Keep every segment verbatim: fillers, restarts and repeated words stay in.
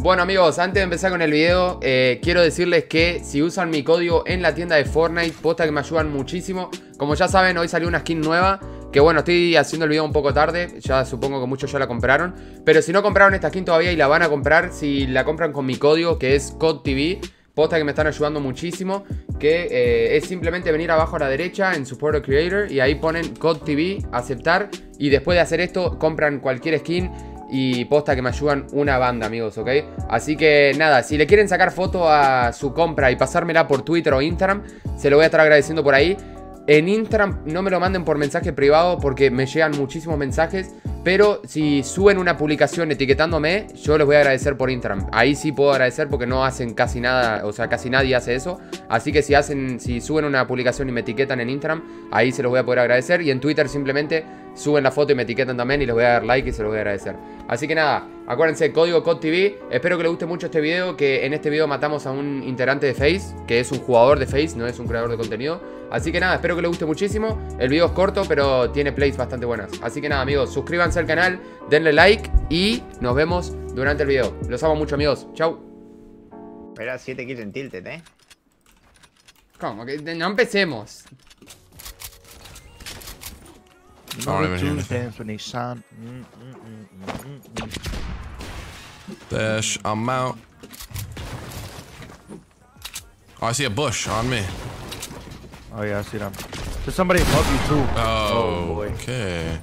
Bueno amigos, antes de empezar con el video, eh, quiero decirles que si usan mi código en la tienda de Fortnite, posta que me ayudan muchísimo. Como ya saben, hoy salió una skin nueva, que bueno, estoy haciendo el video un poco tarde, ya supongo que muchos ya la compraron. Pero si no compraron esta skin todavía y la van a comprar, si la compran con mi código que es K O D T V, posta que me están ayudando muchísimo. Que eh, es simplemente venir abajo a la derecha en Support a Creator y ahí ponen K O D T V, aceptar. Y después de hacer esto, compran cualquier skin. Y posta que me ayudan una banda, amigos, ¿ok? Así que nada, si le quieren sacar foto a su compra y pasármela por Twitter o Instagram, se lo voy a estar agradeciendo por ahí. En Instagram no me lo manden por mensaje privado porque me llegan muchísimos mensajes, pero si suben una publicación etiquetándome, yo les voy a agradecer por Instagram. Ahí sí puedo agradecer porque no hacen casi nada, o sea, casi nadie hace eso. Así que si hacen, si suben una publicación y me etiquetan en Instagram, ahí se los voy a poder agradecer. Y en Twitter simplemente suben la foto y me etiquetan también y les voy a dar like y se los voy a agradecer. Así que nada, acuérdense, código K O D T V. Espero que les guste mucho este video, que en este video matamos a un integrante de Face, que es un jugador de Face, no es un creador de contenido. Así que nada, espero que les guste muchísimo. El video es corto, pero tiene plays bastante buenas. Así que nada, amigos, suscríbanse al canal, denle like y nos vemos durante el video. Los amo mucho, amigos. Chau. Espera, siete kills en Tilted, ¿eh? ¿Cómo? Que no empecemos. No, no, no, no. Dash, I'm out. Oh, I see a bush on me. Oh, yeah, I see them. There's somebody above you, too. Oh, oh okay.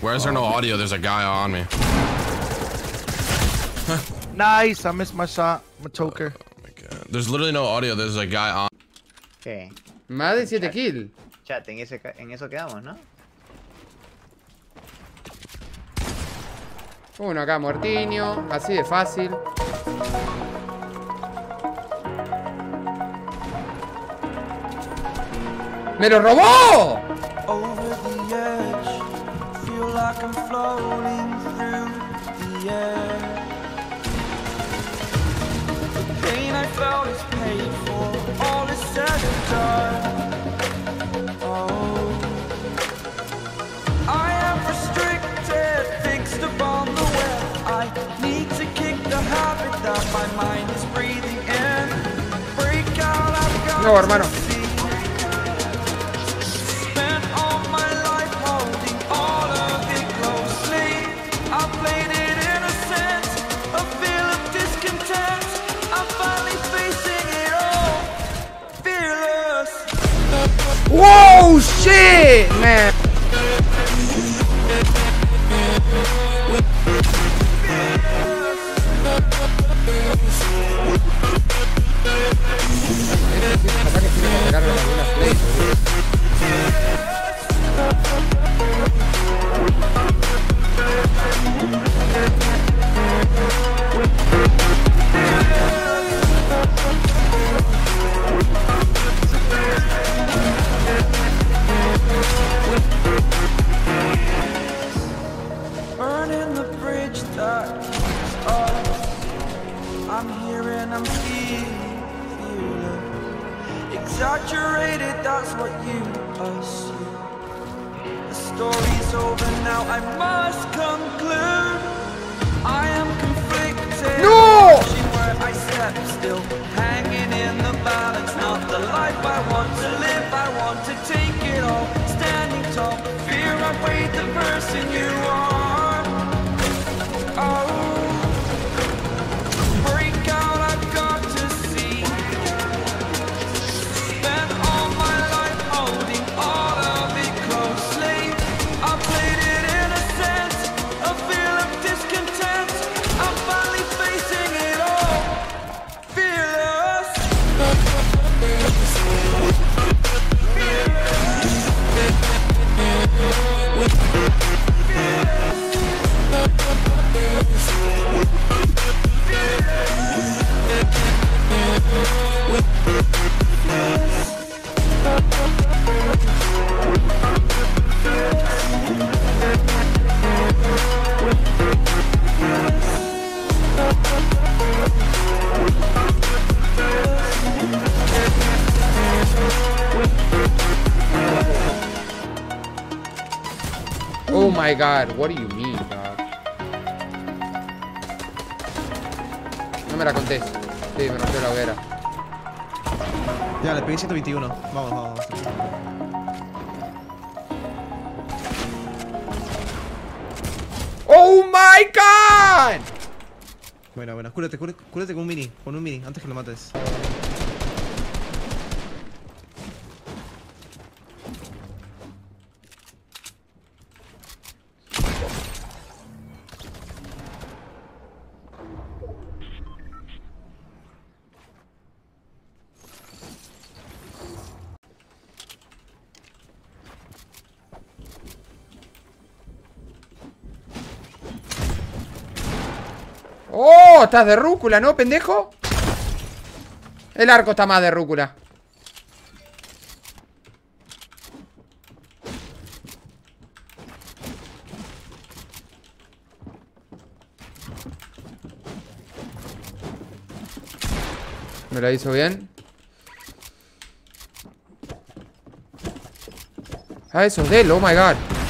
Where's oh, there no audio? There's a guy on me. Nice! I missed my shot. I'm a choker. Oh, my God. There's literally no audio. There's a guy on. Okay. Más de siete kills. Chat, en, ese, en eso quedamos, ¿no? Uno acá, Mortiño. Así de fácil. ¡Me lo robó! No, hermano. Wow, shit, man. Exaggerated, that's what you assume. The story's over now, I must conclude. I am conflicted. No! Where I step still, hanging in the balance. Not the life I want to live, I want to take it all. Standing tall, fear I weighed the person you are. Oh. Oh my God, what do you mean, dog? No me la conté. Sí, me rompió la hoguera. Ya, le pegué ciento veintiuno. Vamos, vamos. ¡Oh my god! Bueno, bueno, cúrate, cúrate, cúrate con un mini. Con un mini, antes que lo mates. ¡Oh! Estás de rúcula, ¿no, pendejo? El arco está más de rúcula. Me la hizo bien. Ah, eso es de él, oh my god.